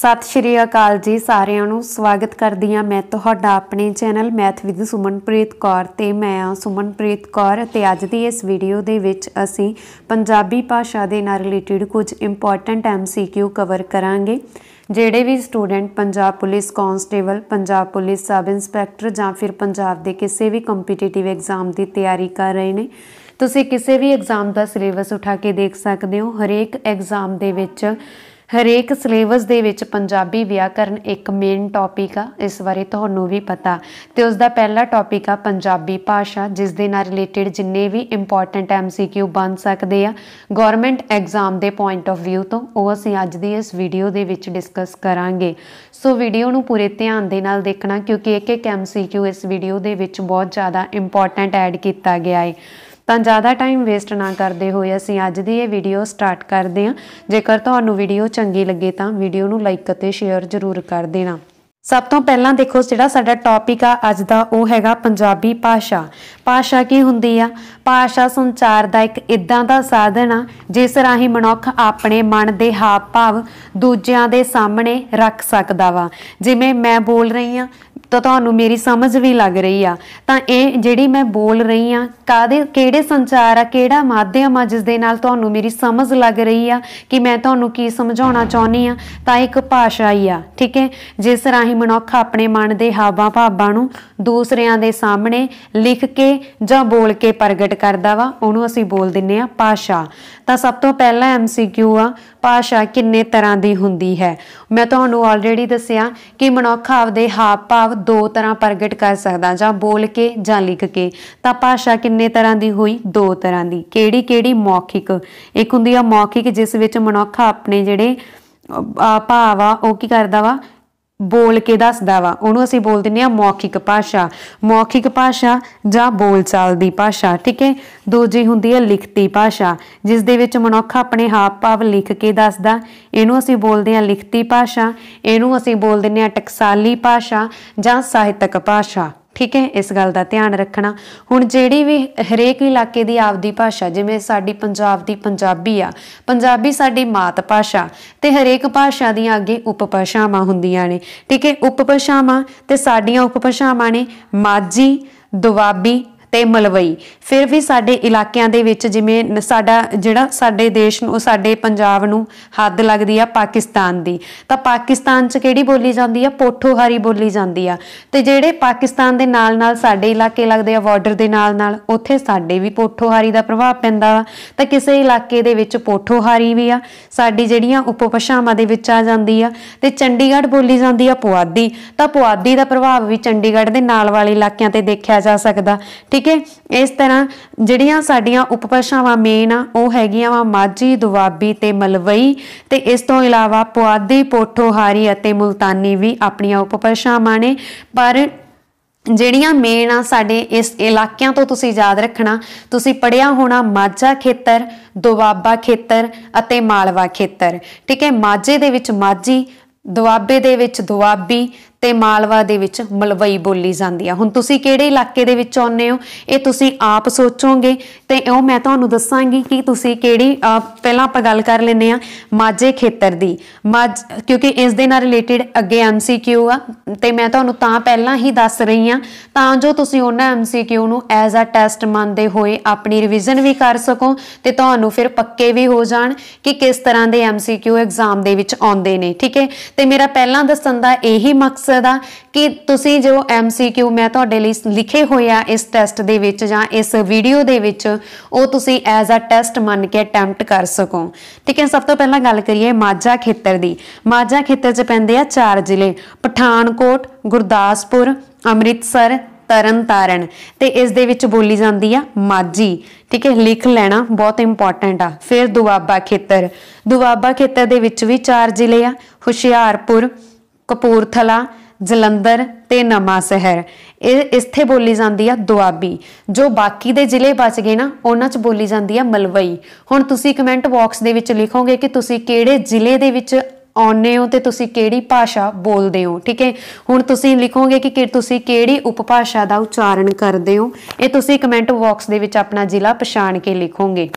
सत श्री अकाल जी सारिਆਂ ਨੂੰ स्वागत करती हाँ मैं ਤੁਹਾਡਾ अपने channel math with Sumanpreet Kaur ते मैं हाँ सुमनप्रीत कौर ते अज दी इस वीडियो दे विच असीं पंजाबी भाषा दे नाल रिलेटिड कुछ इंपोर्टेंट MCQ कवर करांगे जिहड़े भी student Punjab police constable Punjab police sub inspector जां फिर पंजाब दे किसी भी कंपीटीटिव एग्जाम की तैयारी कर रहे हैं। तुसीं किसी भी एग्जाम का सिलेबस उठा के देख सकते हो। हरेक एग्जाम दे विच हरेक सिलेबस दे विच पंजाबी व्याकरण एक मेन टॉपिक आ, इस बारे तुहानूं भी पता। तो उसका पहला टॉपिक आ पंजाबी भाषा, जिस दे नाल रिलेटेड जिन्ने भी इंपोर्टेंट MCQ बन सकते आ गौरमेंट एग्जाम के पॉइंट ऑफ व्यू तो वो असीं अज दी इस वीडियो दे विच डिस्कस करांगे। सो वीडियो नूं पूरे ध्यान दे नाल देखना क्योंकि एक MCQ इस वीडियो दे विच बहुत ज़्यादा इंपोर्टेंट ऐड किया गया है। तो ज़्यादा टाइम वेस्ट ना करते हुए असीं अज दी ये वीडियो स्टार्ट करते हैं। जेकर तुहानूं वीडियो चंगी लगे तो वीडियो नूं लाइक अते शेयर जरूर कर देना। सब तो पहला देखो जिहड़ा साडा टॉपिक आ अज दा वो हैगा पंजाबी भाषा। भाषा की हुंदी आ? भाषा संचार का एक इदां दा साधन आ जिस राही मनुख अपने मन दे हाव भाव दूजियां दे सामने रख सकदा वा। जिवें मैं बोल रही हाँ तो तुहानूं मेरी समझ भी लग रही आ, तां इह जिहड़ी मैं बोल रही हाँ कादे किहड़े संचार आ किहड़ा माध्यम आ जिस दे नाल तुहानूं मेरी समझ लग रही आ कि मैं तुहानूं की समझाउणा चाहुंदी आ, तां एक भाषा ही आ। ठीक है, जिस राही मनुख अपने मन के हावां भावां नूं दूसरिਆਂ ਦੇ सामने लिख के ਜਾਂ बोल के प्रगट करदा ਵਾ, ਉਹਨੂੰ ਅਸੀਂ बोल ਦਿੰਨੇ ਆ भाषा। ਤਾਂ ਸਭ ਤੋਂ ਪਹਿਲਾ MCQ ਆ भाषा ਕਿੰਨੇ ਤਰ੍ਹਾਂ ਦੀ ਹੁੰਦੀ ਹੈ। ਮੈਂ ਤੁਹਾਨੂੰ ਆਲਰੇਡੀ ਦੱਸਿਆ ਕਿ ਮਨੁੱਖ ਆਪਦੇ ਹਾਵ ਭਾਵ ਦੋ ਤਰ੍ਹਾਂ ਪ੍ਰਗਟ ਕਰ ਸਕਦਾ, ਜਾਂ बोल के ਜਾਂ ਲਿਖ के। ਤਾਂ भाषा ਕਿੰਨੇ ਤਰ੍ਹਾਂ ਦੀ ਹੋਈ? ਦੋ ਤਰ੍ਹਾਂ ਦੀ। ਕਿਹੜੀ ਕਿਹੜੀ? ਮੌਖਿਕ। ਇੱਕ ਹੁੰਦੀ ਆ ਮੌਖਿਕ ਜਿਸ ਵਿੱਚ ਮਨੁੱਖ ਆਪਣੇ ਜਿਹੜੇ ਭਾਵ ਆ ਉਹ ਕੀ ਕਰਦਾ ਵਾ बोल के दसदा वा, उहनूं असीं बोल दिंदे आ मौखिक भाषा। मौखिक भाषा जां बोलचाल दी भाषा। ठीक है, दूजी हुंदी है लिखती भाषा जिस दे विच मनुख अपने हाव भाव लिख के दसदा, इहनूं असीं बोलदे आ लिखती भाषा। इहनूं असीं बोल दिंदे आ टकसाली भाषा जां साहित्यक भाषा। ठीक है, इस गल का ध्यान रखना। हुण जिहड़ी भी हरेक इलाके की आपदी भाषा, जिवें साडी पंजाब दी पंजाबी आ, पंजाबी साडी मात भाषा ते हरेक भाषा दीआं अगे उपभाषावां हुंदियां ने। ठीक है, उपभाषावां ते साडीआं उपभाषावां ने माझी दुआबी ते मलवई। फिर भी साडे इलाकिਆਂ ਦੇ ਵਿੱਚ ਜਿਵੇਂ ਸਾਡਾ ਜਿਹੜਾ ਸਾਡੇ ਦੇਸ਼ ਨੂੰ ਸਾਡੇ ਪੰਜਾਬ ਨੂੰ ਹੱਦ ਲੱਗਦੀ ਆ ਪਾਕਿਸਤਾਨ ਦੀ, ਤਾਂ ਪਾਕਿਸਤਾਨ 'ਚ ਕਿਹੜੀ ਬੋਲੀ ਜਾਂਦੀ ਆ? ਪੋਠੋਹਾਰੀ ਬੋਲੀ ਜਾਂਦੀ ਆ। ਤੇ ਜਿਹੜੇ ਪਾਕਿਸਤਾਨ ਦੇ ਨਾਲ ਨਾਲ ਸਾਡੇ ਇਲਾਕੇ ਲੱਗਦੇ ਆ ਬਾਰਡਰ ਦੇ ਨਾਲ ਨਾਲ, ਉੱਥੇ ਸਾਡੇ ਵੀ ਪੋਠੋਹਾਰੀ ਦਾ ਪ੍ਰਭਾਵ ਪੈਂਦਾ ਵਾ। ਤਾਂ ਕਿਸੇ ਇਲਾਕੇ ਦੇ ਵਿੱਚ ਪੋਠੋਹਾਰੀ ਵੀ ਆ, ਸਾਡੀ ਜਿਹੜੀਆਂ ਉਪਭਾਸ਼ਾਵਾਂ ਦੇ ਵਿੱਚ ਆ ਜਾਂਦੀ ਆ। ਤੇ ਚੰਡੀਗੜ੍ਹ ਬੋਲੀ ਜਾਂਦੀ ਆ ਪੁਆਧੀ, ਤਾਂ ਪੁਆਧੀ ਦਾ ਪ੍ਰਭਾਵ ਵੀ ਚੰਡੀਗੜ੍ਹ ਦੇ ਨਾਲ ਵਾਲੇ ਇਲਾਕਿਆਂ ਤੇ ਦੇਖਿਆ ਜਾ ਸਕਦਾ। ठीक है, इस तरह ਜਿਹੜੀਆਂ ਸਾਡੀਆਂ ਉਪਭਾਸ਼ਾਵਾਂ ਮੇਨ ਆ ਉਹ ਹੈਗੀਆਂ ਵਾ ਮਾਝੀ ਦੁਆਬੀ ਤੇ ਮਲਵਈ, ਤੇ ਇਸ ਤੋਂ ਇਲਾਵਾ ਪੁਆਧੀ ਪੋਠੋਹਾਰੀ ਅਤੇ ਮੁਲਤਾਨੀ ਵੀ ਆਪਣੀਆਂ ਉਪਭਾਸ਼ਾਵਾਂ ਨੇ। ਪਰ ਜਿਹੜੀਆਂ ਮੇਨ ਆ ਸਾਡੇ ਇਸ ਇਲਾਕਿਆਂ ਤੋਂ ਤੁਸੀਂ ਯਾਦ ਰੱਖਣਾ, ਤੁਸੀਂ ਪੜ੍ਹਿਆ ਹੋਣਾ ਮਾਝਾ ਖੇਤਰ, ਦੁਆਬਾ ਖੇਤਰ ਅਤੇ ਮਾਲਵਾ ਖੇਤਰ। ਠੀਕ ਹੈ, ਮਾਝੇ ਦੇ ਵਿੱਚ ਮਾਝੀ, ਦੁਆਬੇ ਦੇ ਵਿੱਚ ਦੁਆਬੀ ਤੇ ਮਾਲਵਾ ਦੇ ਵਿੱਚ ਮਲਵਈ ਬੋਲੀ ਜਾਂਦੀ ਆ। ਹੁਣ ਤੁਸੀਂ ਕਿਹੜੇ ਇਲਾਕੇ ਦੇ ਵਿੱਚ ਆਉਂਦੇ ਹੋ ਇਹ ਤੁਸੀਂ ਆਪ ਸੋਚੋਗੇ ਤੇ ਉਹ ਮੈਂ ਤੁਹਾਨੂੰ ਦੱਸਾਂਗੀ ਕਿ ਤੁਸੀਂ ਕਿਹੜੀ। ਪਹਿਲਾਂ ਆਪਾਂ ਗੱਲ ਕਰ ਲੈਂਦੇ ਆ ਮਾਝੇ ਖੇਤਰ ਦੀ। ਕਿਉਂਕਿ ਇਸ ਦੇ ਨਾਲ ਰਿਲੇਟਿਡ ਅੱਗੇ MCQ ਆ ਤੇ ਮੈਂ ਤੁਹਾਨੂੰ ਤਾਂ ਪਹਿਲਾਂ ਹੀ ਦੱਸ ਰਹੀ ਆ ਤਾਂ ਜੋ ਤੁਸੀਂ ਉਹਨਾਂ MCQ ਨੂੰ ਐਜ਼ ਆ ਟੈਸਟ ਮੰਨਦੇ ਹੋਏ ਆਪਣੀ ਰਿਵੀਜ਼ਨ ਵੀ ਕਰ ਸਕੋ ਤੇ ਤੁਹਾਨੂੰ ਫਿਰ ਪੱਕੇ ਵੀ ਹੋ ਜਾਣ ਕਿ ਕਿਸ ਤਰ੍ਹਾਂ ਦੇ MCQ ਐਗਜ਼ਾਮ ਦੇ ਵਿੱਚ ਆਉਂਦੇ ਨੇ। ਠੀਕ ਹੈ, ਤੇ ਮੇਰਾ ਪਹਿਲਾਂ ਦੱਸਣ ਦਾ ਇਹੀ ਮਕਸਦ ਦਾ कि तुसी जो MCQ मैं तुहाडे लई लिखे होए आ इस टैसट दे विच जां इस वीडियो दे विच ओह तुसी एज अ टैसट मन के अटैम्प्ट कर सको। ठीक है, सब तो पहला गल करिए माझा खेतर दी। माझा खेतर च पैंदे आ 4 जिले पठानकोट गुरदासपुर अमृतसर तरन तारण, तो इस दे विच बोली जाती है माझी। ठीक है, लिख लेना बहुत इंपॉर्टेंट आ। फिर दुआबा खेतर, दुआबा खेतर दे विच भी 4 जिले आ हुशियारपुर कपूरथला जलंधर ते नवा शहर। इत्थे बोली जाती है दुआबी। जो बाकी दे जिले बच गए ना उन्हां च बोली जाती है मलवई। हुण तुसी कमेंट बॉक्स दे विच लिखोगे कि तुसी किहड़े जिले दे विच आने हो ते तुसी किहड़ी भाषा बोलते हो। ठीक है, हुण तुसी लिखोगे कि तुसी किहड़ी उपभाषा दा उच्चारण करते हो, ये तुसी कमेंट बॉक्स दे विच अपना जिला पछाण के लिखोगे।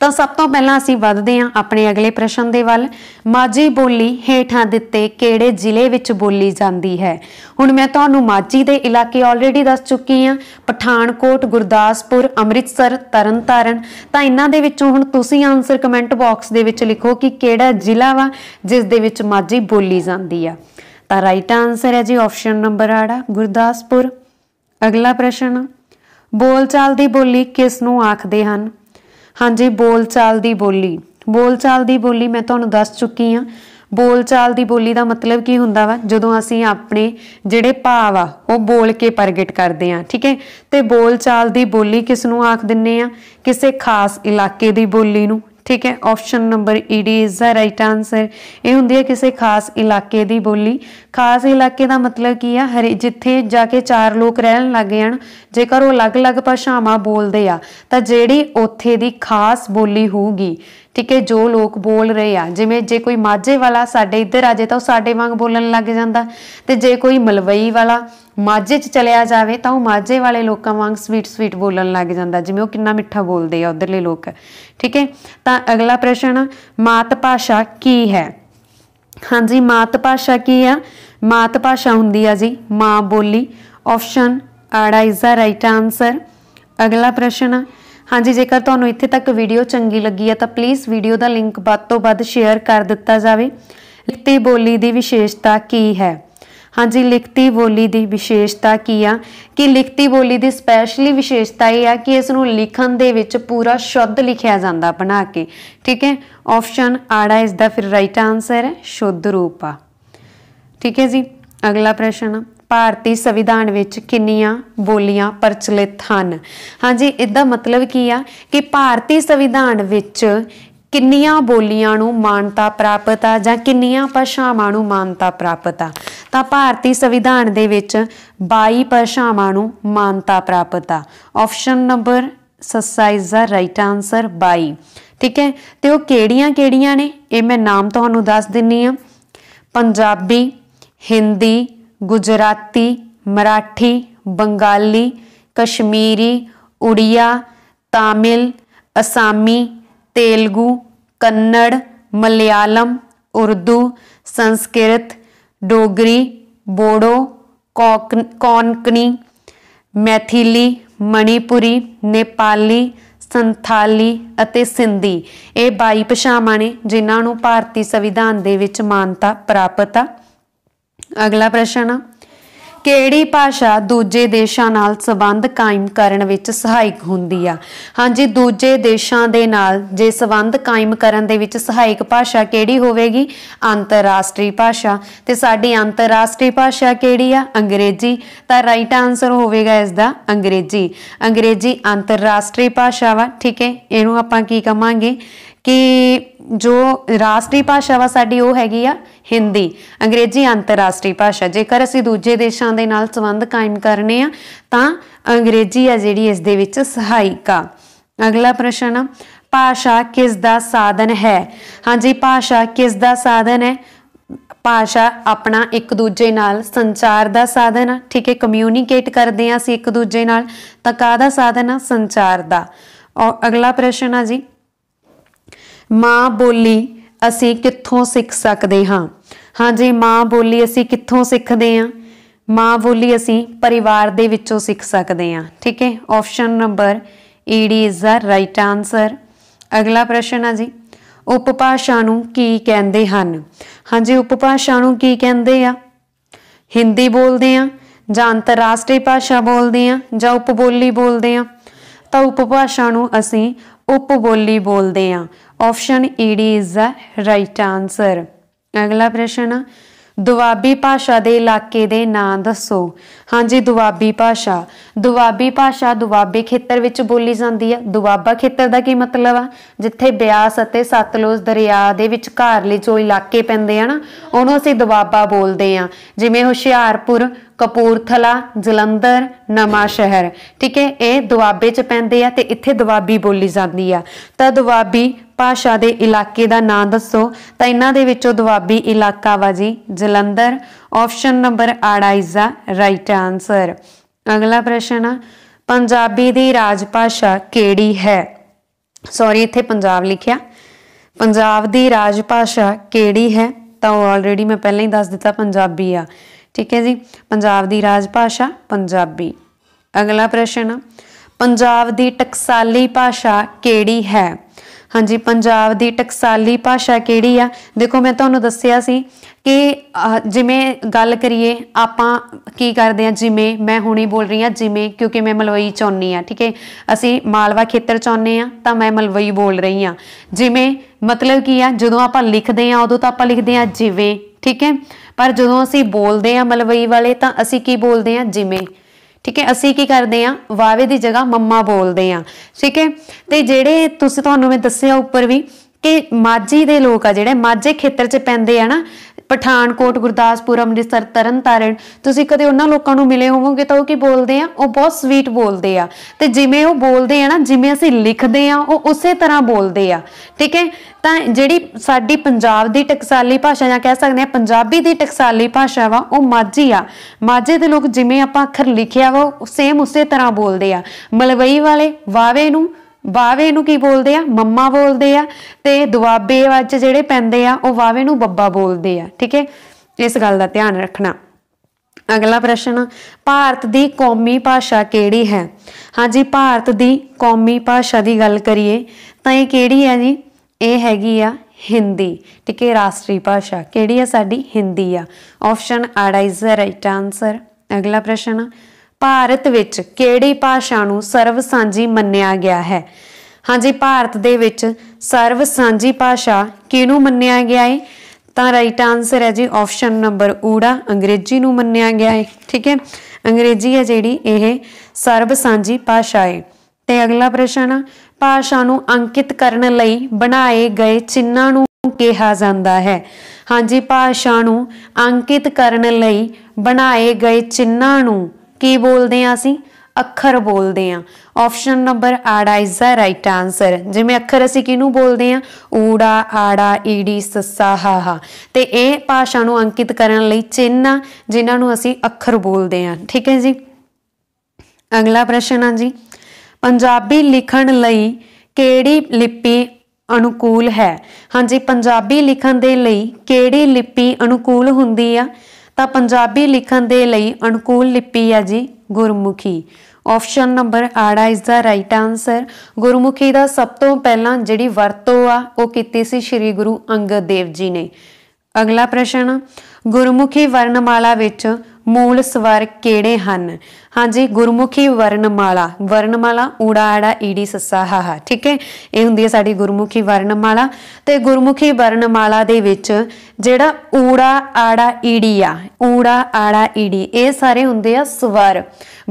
तो सब तो पहला असीं वधदे हां अपने अगले प्रश्न दे वल। माझी बोली हेठां दित्ते किहड़े जिले विच बोली जांदी है। हुण मैं तुहानूं माझी दे इलाके ऑलरेडी दस चुकी हां, पठानकोट, गुरदासपुर, अमृतसर, तरनतारन। तां इन्हां दे विचों हुण तुसीं आंसर कमेंट बॉक्स दे विच लिखो कि किहड़ा जिला वा जिस दे विच माझी बोली जांदी आ। तां राइट आंसर है जी ऑप्शन नंबर 8 गुरदासपुर। अगला प्रश्न, बोलचाल दी बोली किस नूं आखदे हन। हाँ जी, बोलचाल दी बोली, बोलचाल दी बोली मैं तुहानूं दस चुकी हाँ। बोलचाल दी बोली का मतलब की हुंदा वा, जदों असीं अपने जिहड़े भाव आ वो बोल के प्रगट करदे आ, ठीक है। तो बोलचाल दी बोली किस नूं आख दिंने आ, किसी खास इलाके दी बोली नूं, ठीक है। Option number ED is the right answer. ये होंदी है किसी खास इलाके दी बोली। खास इलाके दा मतलब की है, हर जिथे जाके चार लोग रहन लग जान, जेकर वो अलग अलग भाषावां बोलदे आ तां जिहड़ी उत्थे दी खास बोली होगी, ठीक है। जो लोग बोल रहे आ, जिवें जे कोई माझे वाला साडे इधर आ जाए तो साडे वांग बोलन लग जांदा, ते जे कोई मलवई वाला माझे च चलिया जाए तो माझे वाले लोगों वांग स्वीट स्वीट बोलन लग जाता, जिवें वो कितना मिठा बोलते हैं उधरले लोग, ठीक है। तो अगला प्रश्न, मात भाषा की है। हाँ जी, मात भाषा की है। मात भाषा हुंदी है जी माँ बोली। ऑप्शन आड़ा इज द राइट आंसर। अगला प्रश्न, हाँ जी, जेकर तुहानूं इत्थे तक वीडियो चंगी लगी है तो प्लीज़ वीडियो का लिंक वध तों वध शेयर कर दिता जाए। लिखती बोली की विशेषता की है। हाँ जी, लिखती बोली की विशेषता की आ कि लिखती बोली की स्पैशली विशेषता यह आ कि इसनूं लिखण दे विच पूरा शुद्ध लिखिया जाता बना के, ठीक है। ऑप्शन आड़ा इस दा फिर राइट आंसर है, शुद्ध रूप आ, ठीक है जी। अगला प्रश्न, भारतीय संविधान विच किन्नियां बोलियां प्रचलित हैं। हाँ जी, इसका मतलब की आ कि भारतीय संविधान विच किन्नियां बोलियां नूं मानता प्राप्त आ जां किन्नियां भाषावां नूं मानता प्राप्त आ। तां भारतीय संविधान दे विच 22 भाषावां नूं मानता प्राप्त आ। Option number 7 is the right answer 22, ठीक है। तो वह किहड़ियां-किहड़ियां ने, ये मैं नाम तुहानूं दस दिन्नी आ। पंजाबी, हिंदी, गुजराती, मराठी, बंगाली, कश्मीरी, उड़िया, तमिल, असामी, तेलुगू, कन्नड़, मलयालम, उर्दू, संस्कृत, डोगरी, बोडो, कोंकणी, मैथिली, मणिपुरी, नेपाली, संथाली अते सिंधी। ये 22 भाषावां ने जिन्होंने भारतीय संविधान दे विच मानता प्राप्त आ। अगला प्रश्न, ਕਿਹੜੀ ਭਾਸ਼ਾ ਦੂਜੇ ਦੇਸ਼ਾਂ ਨਾਲ ਸੰਬੰਧ ਕਾਇਮ ਕਰਨ ਵਿੱਚ ਸਹਾਇਕ ਹੁੰਦੀ ਆ। ਹਾਂਜੀ, ਦੂਜੇ ਦੇਸ਼ਾਂ ਦੇ ਨਾਲ ਜੇ ਸੰਬੰਧ ਕਾਇਮ ਕਰਨ ਦੇ ਵਿੱਚ ਸਹਾਇਕ ਭਾਸ਼ਾ ਕਿਹੜੀ ਹੋਵੇਗੀ, ਅੰਤਰਰਾਸ਼ਟਰੀ ਭਾਸ਼ਾ। ਤੇ ਸਾਡੀ ਅੰਤਰਰਾਸ਼ਟਰੀ ਭਾਸ਼ਾ ਕਿਹੜੀ ਆ, ਅੰਗਰੇਜ਼ੀ। ਤਾਂ ਰਾਈਟ ਆਨਸਰ ਹੋਵੇਗਾ ਇਸ ਦਾ ਅੰਗਰੇਜ਼ੀ। ਅੰਗਰੇਜ਼ੀ ਅੰਤਰਰਾਸ਼ਟਰੀ ਭਾਸ਼ਾ ਵਾ, ਠੀਕ ਹੈ। ਇਹਨੂੰ ਆਪਾਂ ਕੀ ਕਵਾਂਗੇ कि जो राष्ट्रीय भाषा वा साडी वो हैगी आ हिंदी। अंग्रेजी अंतरराष्ट्रीय भाषा, जेकर असीं दूजे देशां दे नाल संबंध कायम करने आ तां अंग्रेजी आ जिहड़ी इस दे विच सहायक आ। अगला प्रश्न, भाषा किस दा साधन है। हाँ जी, भाषा किस दा साधन है। भाषा अपना एक दूजे नाल संचार दा साधन आ, ठीक है। कम्यूनीकेट करदे आ असीं एक दूजे नाल, तां काहदा साधन आ, संचार दा। अगला प्रश्न आ जी, माँ बोली असी कित्थों सीख सकते हाँ। हाँ जी, माँ बोली असी कित्थों सीखते हाँ। माँ बोली असी परिवार दे विचों सीख सकते हाँ, ठीक है। Option number ED is the right answer. अगला प्रश्न है जी, उपभाषा नूं की कहंदे हन। हाँ जी, उपभाषा नूं की कहंदे आ, हिंदी बोलते हैं जां अंतरराष्ट्रीय भाषा बोलते हैं जां उपबोली बोलते हैं। तो उपभाषा नूं असी उपबोली बोलते हैं। ऑप्शन ईडी इज द राइट आंसर। अगला प्रश्न, दुआबी भाषा के इलाके के नाम दसो। हाँ जी, दुआबी भाषा, दुआबी भाषा दुआबे खेतर विच बोली जाती है। दुआबा खेतर का की मतलब आ, जिथे ब्यास अते सतलुज दरिया के विचकारले जो इलाके पैंदे आ ना उहनूं असीं दुआबा बोलते हैं, जिवें हुशियारपुर, कपूरथला, जलंधर, नवा शहर, ठीक है। ये दुआबे च पैंदे आ ते इत्थे दुआबी बोली जाती है। तो दुआबी भाषा के इलाके का नाम दसो। तो इन्हां दे विचों दुआबी इलाका वा जी Jalandhar. Option number 8 is the right answer. अगला प्रश्न, पंजाबी दी राज भाषा किहड़ी है। सॉरी इत्थे पंजाब लिखिया। पंजाब दी राज भाषा केड़ी है, तो ऑलरेडी मैं पहले ही दस दिता पंजाबी आ, ठीक है जी। पंजाब दी राज भाषा पंजाबी। अगला प्रश्न, पंजाब दी टकसाली भाषा केड़ी है। हाँ जी, पंजाब दी टकसाली भाषा केड़ी आ। देखो मैं तुहानूं दस्सिया सी कि जिमें गल करिए आपां की करदे आ, जिमें मैं हुणे बोल रही हाँ जिमें, क्योंकि मैं मलवई च आउणी आ, ठीक है, असीं मालवा खेतर च आउणे आ तां मैं मलवई बोल रही हाँ। जिमें मतलब की आ, जदों आपां लिखदे आ उदों तां आपां लिखदे आ जिवें, ठीक है, पर जदों असीं बोलदे आ मलवई वाले तां असीं की बोलदे आ जिमें, ठीक है। असी की करते हैं वावे की जगह मम्मा बोलते हैं, ठीक है। तो जेडे तुहानूं मैं दस्सिया उपर भी कि माझी दे लोग आ जिहड़े माझे खेतर च पैंदे आ ना, पठानकोट, गुरदासपुर, अमृतसर, तरन तारण, तुसीं कदे उन्हां लोकां नूं मिले होवोगे तां ओह की बोलदे आ, ओह बहुत स्वीट बोलदे आ। ते जिवें ओह बोलदे आ ना, जिवें असीं लिखदे आ ओह उसे तरह बोलदे आ, ठीक है। तां जिहड़ी साडी पंजाब दी टकसाली भाषा जां कह सकदे आ पंजाबी दी टकसाली भाषा वा ओह माझी आ। माझे दे लोक जिवें आपां अखर लिखिया वा सेम उसे तरह बोलदे आ। मलवई वाले वावे नूं की बोलते हैं, मम्मा बोलते हैं। तो दुआबे वच जिहड़े पैंदे आ वो वावे नूं बब्बा बोलते हैं, ठीक है, इस गल का ध्यान रखना। अगला प्रश्न, भारत की कौमी भाषा केड़ी है। हाँ जी, भारत की कौमी भाषा की गल करिए तां इह केड़ी है जी, ये हैगी आ हिंदी, ठीक है। राष्ट्री भाषा केड़ी है साडी, हिंदी आ। ऑप्शन आड़ा इज द राइट आंसर। अगला प्रश्न, भारत विच केड़ी भाषा नूं सर्व सांझी मन्निया गया है। हाँ जी, भारत दे विच सर्व सांझी भाषा किहनूं मन्निया गया है, तां राइट आंसर है जी ऑप्शन नंबर ऊड़ा, अंग्रेजी नूं मन्निया गया है, ठीक है। अंग्रेजी है जिहड़ी यह सर्व सांझी भाषा है। तो अगला प्रश्न, भाषा नूं अंकित करन लई बनाए गए चिन्हां नूं कहा जाता है। हाँ जी, भाषा नूं अंकित करन लई बनाए गए चिन्हां नूं की बोलते हैं, असी अखर बोलते हैं। ऑप्शन नंबर आड़ा इज द राइट आंसर। जिमें अखर असी किनू बोलते हैं, ऊड़ा, आड़ा, ईडी, ससा, हाहा। तो यह भाषा को अंकित करने लिए चिन्ह जिन्होंने असी अखर बोलते हैं, ठीक है जी। अगला प्रश्न है जी, पंजाबी लिखण लई केड़ी लिपि अनुकूल है। हाँ जी, पंजाबी लिखण दे लई केड़ी लिपि अनुकूल हुंदी आ, तां पंजाबी लिखण दे लई अनुकूल लिपि है जी गुरमुखी। ऑप्शन नंबर आड़ा is the right answer. Gurmukhi का सब तो पहला जिहड़ी वरतों आ वो कीती सी श्री गुरु अंगद देव जी ने। अगला प्रश्न, गुरमुखी वरनमाला विच मूल स्वर केड़े हन। हाँ जी, गुरमुखी वरनमाला, वरनमाला ऊड़ा, आड़ा, ईडी, ससा, हाहा, ठीक है, ये हुंदी है साडी गुरमुखी वरनमाला। तो गुरमुखी वरनमाला दे विच जिहड़ा ऊड़ा, आड़ा, ईडी आ, ऊड़ा, आड़ा, ईडी, ये सारे हुंदे आ स्वर,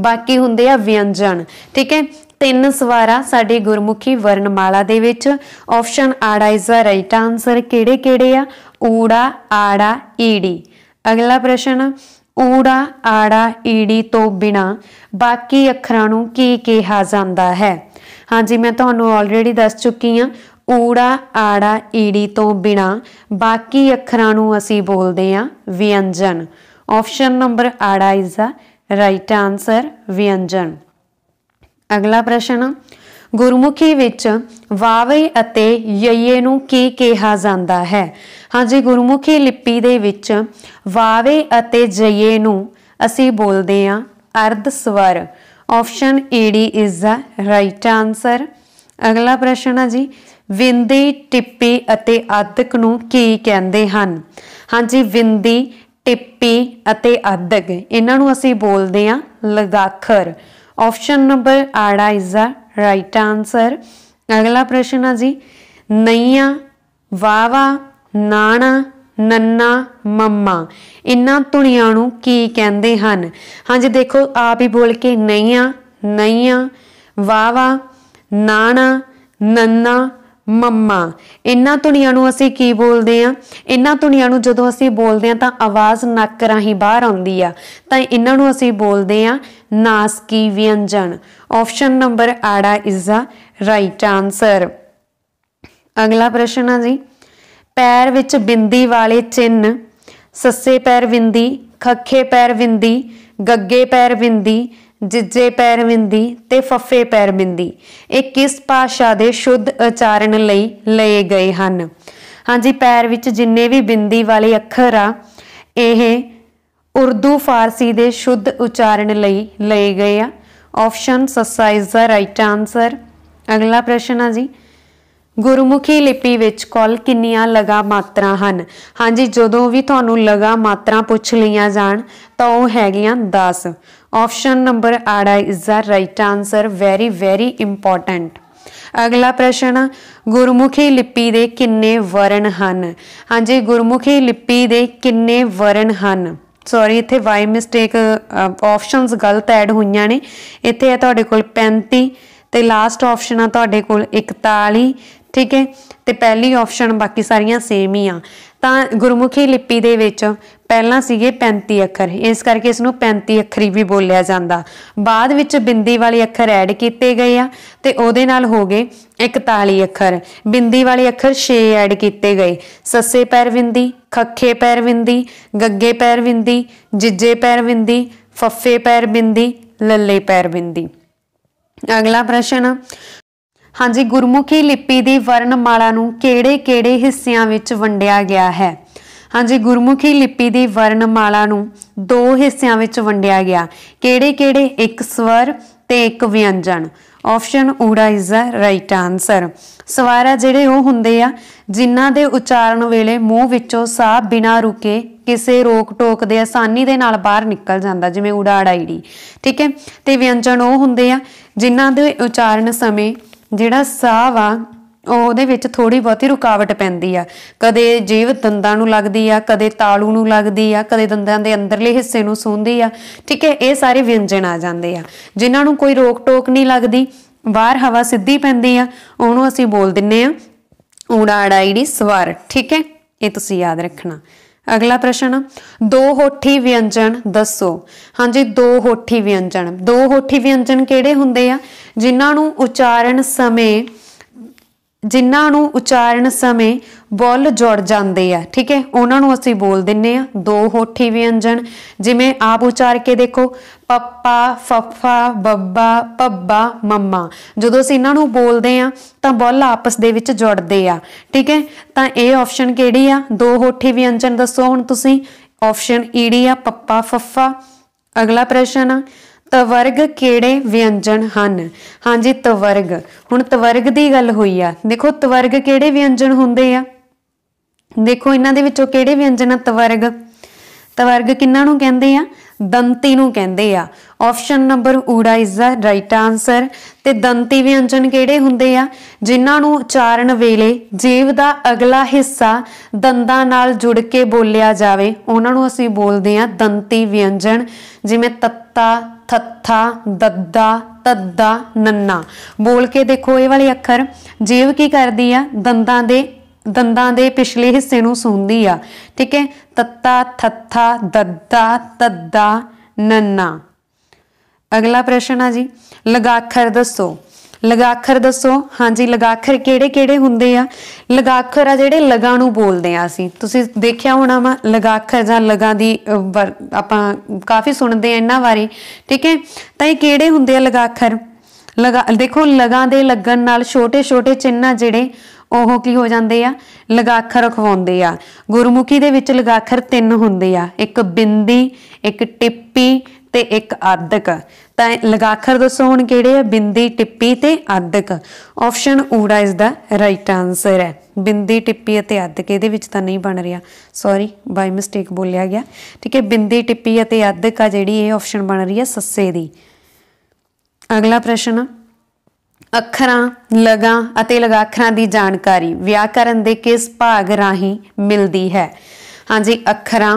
बाकी हुंदे आ व्यंजन, ठीक है। तीन स्वर आ साडी गुरमुखी वरनमाला दे विच। ऑप्शन आड़ा इज द राइट आंसर। केड़े केड़े आ, ऊड़ा, आड़ा, ईडी। अगला प्रश्न, ऊड़ा, आड़ा, ईडी तो बिना बाकी अखरां नूं की कहा जाता है। हाँ जी, मैं तुहानूं ऑलरेडी दस चुकी हाँ, ऊड़ा, आड़ा, ईडी तो बिना बाकी अखरां नूं असीं बोलदे हाँ व्यंजन। ऑप्शन नंबर आड़ा इज द राइट आंसर, व्यंजन। अगला प्रश्न, गुरमुखी विच वावे अते यये नूं की कहा जाता है। हाँ जी, गुरमुखी लिपि दे विच वावे अते यये नूं असीं बोलदे हां अर्ध स्वर। ऑप्शन ईडी इज द राइट आंसर। अगला प्रश्न है जी, विंदी, टिप्पी अते आदक नूं की कहंदे हन। हाँ जी, विंदी, टिप्पी अते आदक इन्हां नूं असीं बोलदे हां लगाखर। ऑप्शन नंबर आड़ा इज द राइट आंसर। अगला प्रश्न है जी, नैया, वावा, नाना, नन्ना, मम्मा इन्हां धुनियां नूं की कहंदे हन। हाँ जी, देखो आप ही बोल के नैया, नैया, वावा, नाना, नन्ना, मम्मा इन्हां धुनियां नूं असीं की बोलदे आ। इन्हां धुनियां नूं जदों असीं बोलदे आ तां आवाज़ नक्क राहीं बाहर आउंदी आ, तां इन्हां नूं असीं बोलदे आ नासकी व्यंजन। ऑप्शन नंबर आड़ा इज द राइट आंसर। अगला प्रश्न है जी, पैर विच बिंदी वाले चिन्ह, सस्से पैर बिंदी, खखे पैर बिंदी, गग्गे पैर बिंदी, जिजे पैरबिंदी ते फफे पैरबिंदी एक किस भाषा के शुद्ध उचारण लई लए गए हैं। हाँ जी, पैर विच जिन्ने भी बिंदी वाले अखर आ यह उर्दू फारसी के शुद्ध उचारण लई लए गए आ। ऑप्शन सस्सा इज द राइट आंसर। अगला प्रश्न है जी, गुरमुखी लिपि विच कुल किन्नियां लगा मात्रा हन। हाँ जी, जदों भी तुहानूं लगा मात्रा पुछ लिया जान तां ओह हैगियां 10। Option number 8 is the right answer. Very very important. अगला प्रश्न, गुरमुखी लिपि दे किन्ने वर्ण हन। हाँ जी, गुरमुखी लिपि दे किन्ने वर्ण हन। सॉरी, इत्थे वाई मिसटेक, ऑप्शनस गलत ऐड होईयां ने। इत्थे है तुहाडे कोल 35 ते लास्ट ऑप्शन आ तुहाडे कोल 41, ठीक है, तो पहली ऑप्शन बाकी सारियां सेम ही आ। तो गुरमुखी लिपि दे विच पहला सीगे 35 अखर, इस करके इसनूं 35 अखरी भी बोलिया जाता। बाद विच बिंदी वाले अखर ऐड किए गए आ ते ओदे नाल हो गए 41 अखर। बिंदी वाले अखर 6 ऐड किए गए, सस्से पैरबिंदी, खखे पैरबिंदी, गग्गे पैरबिंदी, जिजे पैरबिंदी, फफे पैरबिंदी, लल्ले पैरबिंदी। अगला प्रश्न, हाँ जी, गुरमुखी लिपि की वर्णमाला नूं केड़े केड़े हिस्सियां विच वंडिया गया है। हाँ जी, गुरमुखी लिपि की वर्णमाला नूं 2 हिस्सियां विच वंडिया गया। केड़े केड़े? एक स्वर ते एक व्यंजन। ऑप्शन ऊड़ा इज द राइट आंसर। स्वर आ जिहड़े ओह हुंदे आ जिन्हां दे उचारण वेले मूँह विचों साह बिना रुके किसी रोक टोक दे आसानी दे नाल बाहर निकल जाता, जिवें ऊड़ा अड़ाईड़ी, ठीक है। तो व्यंजन ओह हुंदे आ जिन्हां दे उचारण समय जिहड़ा साह वा उहदे विच थोड़ी बहुती रुकावट पैंदी आ। कदे जीभ दंदां नूं लगदी आ, कदे तालू नूं लगदी आ, कदे दंदां दे अंदरले हिस्से नूं सूंहदी आ, ठीक है। ये सारे व्यंजन आ जाते हैं जिन्हां नूं कोई रोक टोक नहीं लगती, बाहर हवा सीधी पैंदी आ, उहनूं असीं बोल दिंने आ ऊड़ा अड़ाईड़ी स्वर, ठीक है, ये तुसीं याद रखना। अगला प्रश्न, दो होठी व्यंजन दसो। हाँ जी, दो होठी व्यंजन। दो होठी व्यंजन केड़े हुंदे आ जिन्हां नूं उचारण समय बोल जुड़ जाते हैं, ठीक है, उन्हां नूं असीं बोल दिंने आ दो होठी व्यंजन। जिवें आप उचार के देखो, पप्पा, फफा, बब्बा, पब्बा, मम्मा। जदों असीं इन्हां नूं बोलदे आ तां बोल आपस दे विच जुड़दे आ, ठीक है। तां इह ऑप्शन किहड़ी आ? दो होठी व्यंजन दसो हुण तुसीं। ऑप्शन ईड़ी आ, पप्पा, फफा। अगला प्रश्न, तवर्ग केड़े व्यंजन हन। हाँ जी, तवर्ग। हुण तवर्ग की गल हुई आ, देखो तवर्ग केड़े व्यंजन हुंदे आ, देखो इन्हां दे विचों केड़े व्यंजन आ तवर्ग। तवर्ग किन्हां नूं कहिंदे आ? दंती नूं कहिंदे आ। ऑप्शन नंबर ऊड़ा इज द राइट आंसर। ते दंती व्यंजन केड़े हुंदे आ जिन्हां नूं उचारण वेले जीभ दा अगला हिस्सा दंदां नाल जुड़ के बोलिया जावे, उहनां नूं असीं बोलदे आ दंती व्यंजन। जिवें तत्ता, थत्था, दद्दा, तद्दा, नन्ना। बोल के देखो ये वाले अखर, जीभ की करदी आ? दंदां दे पिछले हिस्से नूं सूंहदी आ, ठीक है। तत्ता, थत्था, दद्दा, तद्दा, नन्ना। अगला प्रश्न है जी, लगाखर दसो। लगाखर दसो। हाँ जी, लगाखर केड़े केड़े हुंदे आ? लगाखर आ जिहड़े लगा नूं बोलदे आ असीं, तुसीं देखिया होना वा लगाखर जां लगा दी आपां काफ़ी सुणदे आ इन्हां बारे, ठीक है। तां इह केड़े हुंदे आ लगाखर? देखो लगा दे लगन नाल छोटे छोटे चिन्ह जिहड़े ਉਹ ਕੀ ਹੋ ਜਾਂਦੇ ਆ? ਲਗਾਖਰ ਅਖਵਾਉਂਦੇ ਆ। ਗੁਰਮੁਖੀ ਦੇ ਵਿੱਚ ਲਗਾਖਰ 3 ਹੁੰਦੇ ਆ, ਇੱਕ ਬਿੰਦੀ, ਇੱਕ ਟਿੱਪੀ ਤੇ ਇੱਕ ਆਦਕ। ਤਾਂ ਲਗਾਖਰ ਦੱਸੋ ਹੁਣ ਕਿਹੜੇ ਆ? ਬਿੰਦੀ, ਟਿੱਪੀ ਤੇ ਆਦਕ। ਆਪਸ਼ਨ ਊੜਾ ਇਸ ਦਾ ਰਾਈਟ ਆਨਸਰ ਹੈ। ਬਿੰਦੀ, ਟਿੱਪੀ ਅਤੇ ਆਦਕ ਇਹਦੇ ਵਿੱਚ ਤਾਂ ਨਹੀਂ ਬਣ ਰਿਹਾ, ਸੌਰੀ ਬਾਈ ਮਿਸਟੇਕ ਬੋਲਿਆ ਗਿਆ, ਠੀਕ ਹੈ। ਬਿੰਦੀ, ਟਿੱਪੀ ਅਤੇ ਆਦਕ ਆ ਜਿਹੜੀ ਇਹ ਆਪਸ਼ਨ ਬਣ ਰਹੀ ਹੈ ਸੱਸੇ ਦੀ। ਅਗਲਾ ਪ੍ਰਸ਼ਨ, अखरां, लगां अते लगाखरां दी जानकारी व्याकरण दे किस भाग राहीं मिलदी है। हाँ जी, अखरां,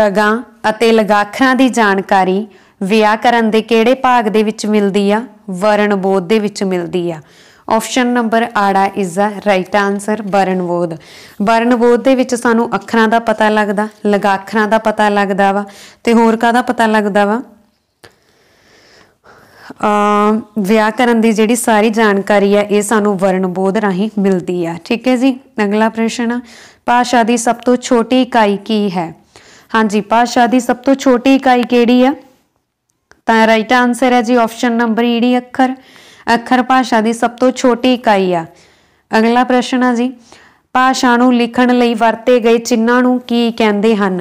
लगां अते लगाखरां दी जानकारी व्याकरण दे किहड़े भाग दे विच मिलदी आ? वर्ण बोध दे विच मिलदी आ। Option number 8 is the right answer, वर्ण बोध। वर्ण बोध दे विच सानूं अखरां दा पता लगदा, लगाखरां दा पता लगदा वा ते होर काहदा पता लगदा वा? व्याकरण की जिहड़ी सारी जानकारी है ये सानू वर्ण बोध राही मिलती है, ठीक है जी। अगला प्रश्न, भाषा की सब तो छोटी इकाई की है। हाँ जी, भाषा की सब तो छोटी इकाई केड़ी है? तो राइट आंसर है जी ऑप्शन नंबर ईडी अखर। अखर भाषा की सब तो छोटी इकाई आ। अगला प्रश्न है जी भाषा नूं लिखण लई वरते गए चिन्हां नूं की कहंदे हन।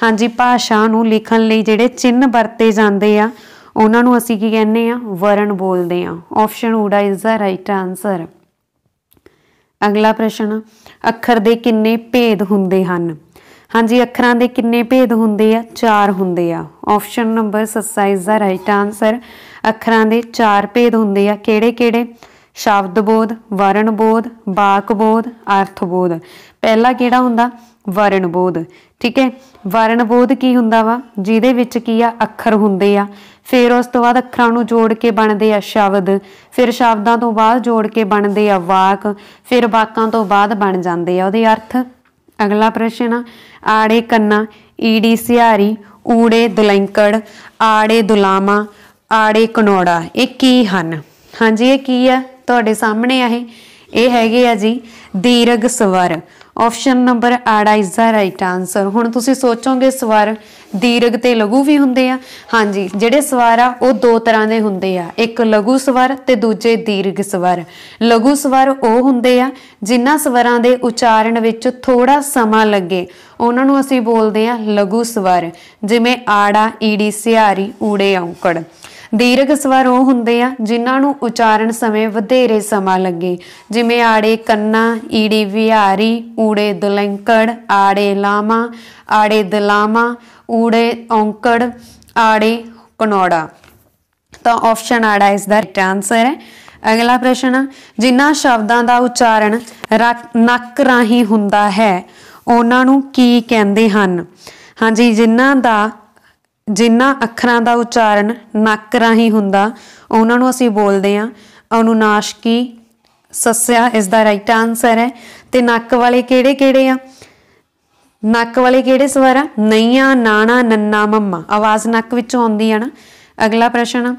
हाँ जी भाषा नूं लिखण लई जिहड़े चिन्ह वरते जांदे आ उहनां नूं असीं की कहने आ वरण बोलदे आ। ऑप्शन ऊड़ा इज द राइट आंसर। अगला प्रश्न अखर दे किन्ने भेद हुंदे हन। हाँ जी अखरां दे किन्ने भेद हुंदे आ? चार हुंदे आ। Option number 7 is the right answer. अखरां दे चार भेद हुंदे आ। केड़े केड़े? शब्द बोध, वर्ण बोध, वाक बोध, अर्थ बोध। पहला केड़ा हुंदा? वर्ण बोध। ठीक है, वर्ण बोध की हुंदा वा? जिहदे विच की आ अखर हुंदे आ, फिर उस तो बाद अखरां नूं जोड़ के बनदे आ शब्द, फिर शब्दां तो बाद जोड़ के बनदे आ वाक, फिर वाकां तो बाद बन जांदे आ उहदे अर्थ। अगला प्रश्न आड़े कन्ना, ईड़ी सियारी, ऊड़े दुलैंकड़, आड़े दुलामा, आड़े कनौड़ा ये की हैं? हाँ जी ये की है तुहाडे सामने आ, ये है जी दीर्घ स्वर। ऑप्शन नंबर आड़ा इज द राइट आंसर। हुण तुसीं सोचोगे स्वर दीर्घ ते लघु भी हुंदे आ। हाँ जी जिहड़े स्वर आ वो दो तरह के हुंदे आ, एक लघु स्वर ते दूजे दीर्घ स्वर। लघु स्वर वो हुंदे आ जिन्हां स्वरां दे उचारण विच थोड़ा समा लगे उहनां नूं असीं बोलदे आ लघु स्वर, जिवें आड़ा, ईड़ी, सियारी, ऊड़े, औंकड़। दीर्घ स्वर वो हुंदे आ जिन्हां नूं उचारण समय वधेरे समा लगे, जिवें आड़े कन्ना, ईड़ी विहारी, ऊड़े दुलैंकड़, आड़े लामा, आड़े दलामा, ऊड़े औंकड़, आड़े कनौड़ा। तो ऑप्शन आड़ा इस दा राइट आंसर है। अगला प्रश्न जिन्हां शब्दां दा उचारण नक राही हुंदा है उहनां नूं की कहंदे हन? हाँ जी जिन्हां अखरां दा उचारण नक राही हुंदा उहनां नूं असीं बोलदे आ अनुनासिकी सस्या इस दा राइट आंसर है। ते नक वाले केड़े केड़े आ? नक वाले केड़े स्वर आ? नईया, नाना, नन्ना, मम्मा। आवाज़ नक विचों आउंदी है ना। अगला प्रश्न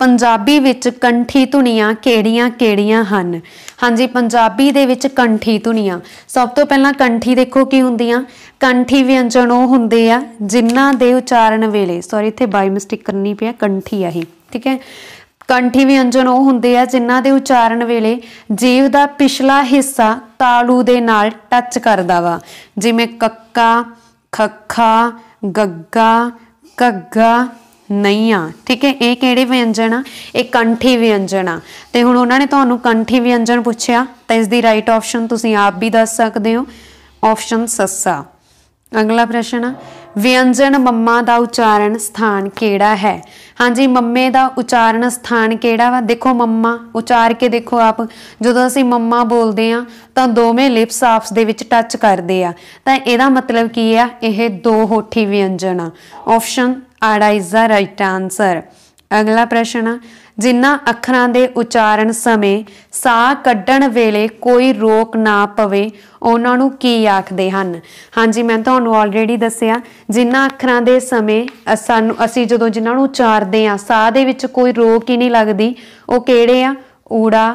पंजाबी विच कंठी धुनियां केड़ियां केड़ियां हन? हाँ जी पंजाबी दे विच कंठी धुनियां, सब तो पहला कंठी देखो की हुंदियां। कंठी व्यंजन वो हुंदे आ जिन्हां दे उचारण वेले, सॉरी इत्थे बाई मिस्टेक करनी पई, कंठी आ ही, ठीक है। कंठी व्यंजन वो हुंदे आ जिन्हां दे उचारण वेले जीव दा पिछला हिस्सा तालू दे नाल टच करदा वा, जिवें कक्का, खखा, गग्गा, घग्गा, नईया। ठीक है, ये किहड़े व्यंजन आ? ये कंठी व्यंजन आ। ते हुण उन्हां ने तुहानूं कंठी व्यंजन पुछिया तां इस दी राइट ऑप्शन तुसीं आप भी दस सकदे हो, ऑप्शन सस्सा। अगला प्रश्न व्यंजन मम्मा दा उचारण स्थान केड़ा है? हाँ जी मम्मे दा उचारण स्थान केड़ा वा? देखो मम्मा उचार के देखो आप, जदों असीं मम्मा बोलदे आ तां दोवें लिप्स आपस दे विच टच करदे आ, तां इहदा मतलब की आ? यह दो होठी व्यंजन आ। ऑप्शन आड़ा इज द राइट आंसर। अगला प्रश्न जिन्हां अखरां दे उचारण समय साह कड्ढण वेले कोई रोक ना पवे उहनां नूं की आखदे हन? हाँ जी मैं तुहानूं ऑलरेडी दस्सिया जिन्हां अखरां दे समय असीं जदों जिन्हां नूं उचारदे आ साह दे विच कोई रोक ही नहीं लगदी वो किहड़े आ? ऊड़ा,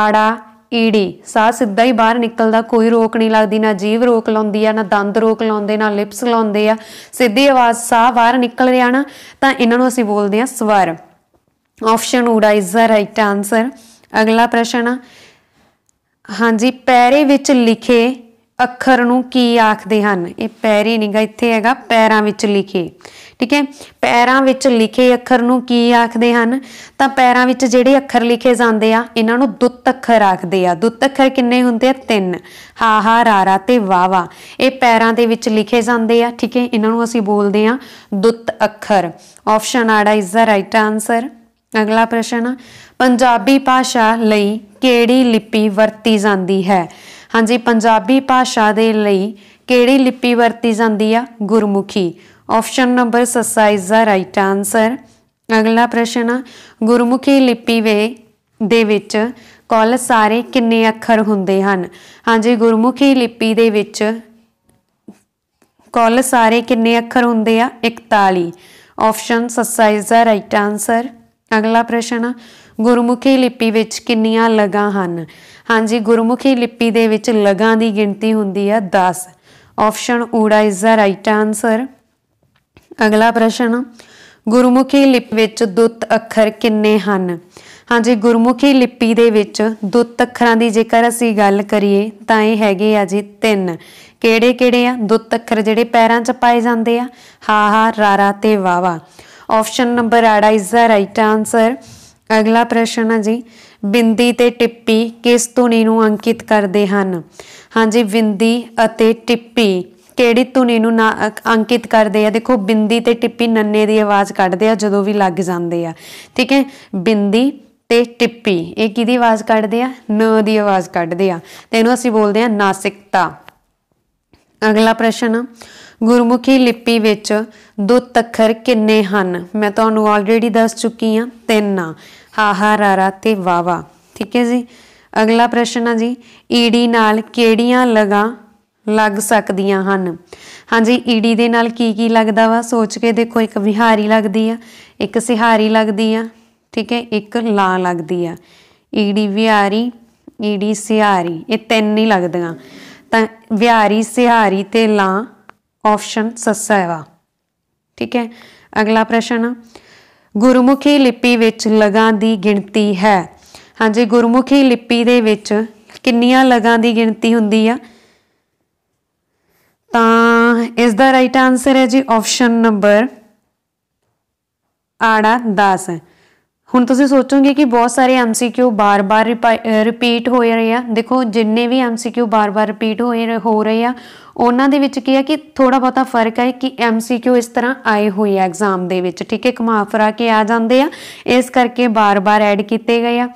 आड़ा, ईड़ी। साह सीधा ही बाहर निकलदा, कोई रोक नहीं लगदी, ना जीभ रोक लाउंदी आ, ना दंद रोक लाउंदे, ना लिप्स लाउंदे आ, सीधी आवाज़ साह बाहर निकल रिहा ना, तां इन्हां नूं असीं बोलदे आ स्वर। ऑप्शन ऊड़ा इज द राइट आंसर। अगला प्रश्न हाँ जी पैरे विच लिखे अखर नूं की आखदे हन? ये पैरी नहीं गा, इत्थे हैगा पैरां विच लिखे। ठीक है, पैरां विच लिखे अखर नूं की आखदे हन? तां पैरां विच जिहड़े अखर लिखे जांदे आ इन्हां नूं दुत्त अखर आखदे आ। दुत्त अखर किन्ने हुंदे आ? तीन, हा हा, रा रा ते वा वा। इह पैरां दे विच लिखे जांदे आ, ठीक है, इन्हां नूं असीं बोलदे आ दुत्त अखर। ऑप्शन आड़ा इज द राइट आंसर। अगला प्रश्न पंजाबी भाषा लई किहड़ी लिपि वरती जांदी है? हाँ जी पंजाबी भाषा दे लई किहड़ी लिपि वरती जांदी आ? Gurmukhi. Option number 7 is the right answer. अगला प्रश्न गुरमुखी लिपि दे विच कुल सारे किन्ने अखर हुंदे हन? हाँ जी गुरमुखी लिपि दे विच कुल सारे किन्ने अखर हुंदे आ? 41। Option 7 is the right answer. अगला प्रश्न गुरमुखी लिपि विच किन्नियां लगां हन? हाँ जी गुरमुखी लिपि दे विच लगां दी गिणती हुंदी आ 10। ऑप्शन ऊड़ा इज द राइट आंसर। अगला प्रश्न गुरमुखी लिपि विच दुत अखर किन्ने हन। हाँ जी, गुरमुखी लिपि दे विच दुत अखरां दी जेकर असीं गल करिए तां इह हैगे आ जी 3। किहड़े किहड़े आ दुत अखर जिहड़े पैरां च पाए जांदे आ? हा हा, रारा ते वावा। Option number 8 is the right answer. अगला प्रश्न है जी, बिंदी ते टिप्पी किस धुनी नूं अंकित करदे हन? हाँ जी, बिंदी अते टिप्पी ਕਿਹੜੀ ਧੁਨੀ ਨੂੰ ਅੰਕਿਤ ਕਰਦੇ ਆ? ਦੇਖੋ ਬਿੰਦੀ ਤੇ ਟਿੱਪੀ ਨੰਨੇ ਦੀ ਆਵਾਜ਼ ਕੱਢਦੇ ਆ ਜਦੋਂ ਵੀ ਲੱਗ ਜਾਂਦੇ ਆ, ਠੀਕ ਹੈ। ਬਿੰਦੀ ਤੇ ਟਿੱਪੀ ਇਹ ਕਿਹਦੀ ਆਵਾਜ਼ ਕੱਢਦੇ ਆ? ਨ ਦੀ ਆਵਾਜ਼ ਕੱਢਦੇ ਆ, ਤੇ ਇਹਨੂੰ ਅਸੀਂ ਬੋਲਦੇ ਆ ਨਾਸਿਕਤਾ। ਅਗਲਾ ਪ੍ਰਸ਼ਨ, ਗੁਰਮੁਖੀ ਲਿਪੀ ਵਿੱਚ ਦੁੱਤ ਅੱਖਰ ਕਿੰਨੇ ਹਨ? ਮੈਂ ਤੁਹਾਨੂੰ ਆਲਰੇਡੀ ਦੱਸ ਚੁੱਕੀ ਹਾਂ 3 ਆ, ਹਾ ਹਾ, ਰਾਰਾ ਤੇ ਵਾਵਾ, ਠੀਕ ਹੈ ਜੀ। ਅਗਲਾ ਪ੍ਰਸ਼ਨ ਆ ਜੀ, ਈੜੀ ਨਾਲ ਕਿਹੜੀਆਂ ਲਗਾਂ लग सकदियां हन? हाँ जी, ईड़ी दे नाल की लगदा वा? सोच के देखो, एक विहारी लगदी आ, एक सिहारी लगदी आ, ठीक है, एक लां लगदी आ। ईड़ी विहारी, ईड़ी सिहारी, ये 3 ही लगदियां। तां विहारी, सिहारी ते लां ऑप्शन सस्सा वा, ठीक है। अगला प्रश्न, गुरमुखी लिपि विच लगां दी गिणती है? हाँ जी, गुरमुखी लिपि दे विच किन्नियां लगां दी गिणती हुंदी आ? इस दा राइट आंसर है जी ऑप्शन नंबर 8-10। हुण तुसीं सोचोगे कि बहुत सारे MCQ बार बार रिपीट हो रहे हैं। देखो जिन्ने भी MCQ बार बार रिपीट हो रहे हैं ਉਹਨਾਂ ਦੇ ਵਿੱਚ ਕੀ ਹੈ ਕਿ ਥੋੜਾ ਬਹੁਤਾ ਫਰਕ ਹੈ ਕਿ MCQ ਇਸ ਤਰ੍ਹਾਂ ਆਏ ਹੋਏ ਆ ਐਗਜ਼ਾਮ ਦੇ ਵਿੱਚ, ਠੀਕ ਹੈ, ਘੁਮਾ ਫਰਾ ਕੇ ਆ ਜਾਂਦੇ ਆ, ਇਸ ਕਰਕੇ ਬਾਰ ਬਾਰ ਐਡ ਕੀਤੇ ਗਏ ਆ।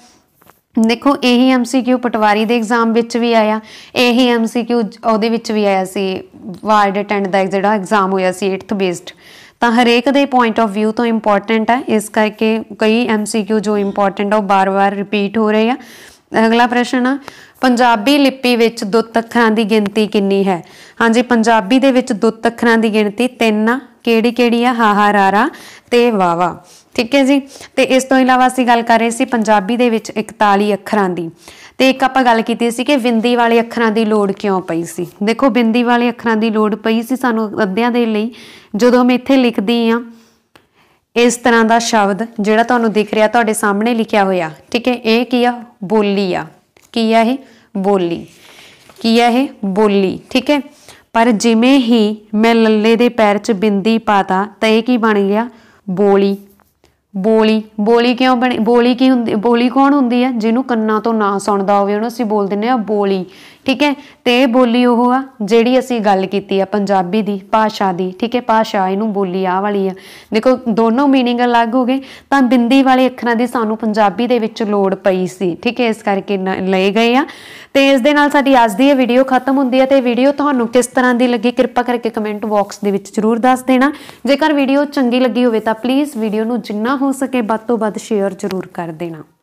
देखो यही MCQ पटवारी के एग्जाम भी आया, यही MCQ भी आया सी वार्ड अटेंड का जो एग्जाम होया सी 8th बेस्ड। तो हरेक के पॉइंट ऑफ व्यू तो इंपॉर्टेंट है, इस करके कई MCQ जो इंपॉर्टेंट है बार बार रिपीट हो रहे हैं। अगला प्रश्न है, पंजाबी लिपि विच दुत अखरां दी गिणती कितनी है? हाँ जी, पंजाबी दे विच दुत अखरां दी गिणती 3 आ। ਕਿਹੜੀ ਕਿਹੜੀ ਆ? ਹਾ ਹਾ, ਰਾਰਾ ਤੇ ਵਾਵਾ, ਠੀਕ ਹੈ ਜੀ। ਤੇ ਇਸ ਤੋਂ ਇਲਾਵਾ ਅਸੀਂ ਗੱਲ ਕਰ ਰਹੇ ਸੀ ਪੰਜਾਬੀ ਦੇ ਵਿੱਚ 41 ਅੱਖਰਾਂ ਦੀ, ਤੇ ਇੱਕ ਆਪਾਂ ਗੱਲ ਕੀਤੀ ਸੀ ਕਿ ਬਿੰਦੀ ਵਾਲੇ ਅੱਖਰਾਂ ਦੀ ਲੋੜ ਕਿਉਂ ਪਈ ਸੀ। ਦੇਖੋ ਬਿੰਦੀ ਵਾਲੇ ਅੱਖਰਾਂ ਦੀ ਲੋੜ ਪਈ ਸੀ ਸਾਨੂੰ ਅੱਧਿਆਂ ਦੇ ਲਈ, ਜਦੋਂ ਮੈਂ ਇੱਥੇ ਲਿਖਦੀ ਆ ਇਸ ਤਰ੍ਹਾਂ ਦਾ ਸ਼ਬਦ ਜਿਹੜਾ ਤੁਹਾਨੂੰ ਦਿਖ ਰਿਹਾ, ਤੁਹਾਡੇ ਸਾਹਮਣੇ ਲਿਖਿਆ ਹੋਇਆ, ਠੀਕ ਹੈ, ਇਹ ਕੀ ਆ? ਬੋਲੀ ਆ। ਕੀ ਆ ਇਹ? ਬੋਲੀ। ਕੀ ਆ ਇਹ? ਬੋਲੀ, ਠੀਕ ਹੈ। पर जिमें ही मैं लल्ले दे पैर च बिंदी पाता तो यह की बन गया? बोली। बोली बोली क्यों बनी? बोली की हुंदी? बोली कौन हुंदी है? जिन्हों कन्ना तो ना सुणदा होवे उहनूं असीं बोल दिंदे आ बोली, ठीक है। तो यह बोली ओह आ जिहड़ी असीं गल कीती आ पंजाबी दी भाषा दी, ठीक है, भाषा इहनूं बोली आ वाली आ। देखो दोनों मीनिंग अलग हो गए, तो बिंदी वाले अखरां दी सानूं पंजाबी दे विच लोड़ पई सी, ठीक है, इस करके लए गए आ। तो इस दे नाल साडी अज दी वीडियो खत्म हुंदी है। तो वीडियो तुहानूं किस तरह की लगी कृपा करके कमेंट बॉक्स दे विच जरूर दस देना। जेकर वीडियो चंगी लगी होवे तां प्लीज़ वीडियो नूं जिन्ना हो सके ਵੱਧ ਤੋਂ ਵੱਧ शेयर जरूर कर देना।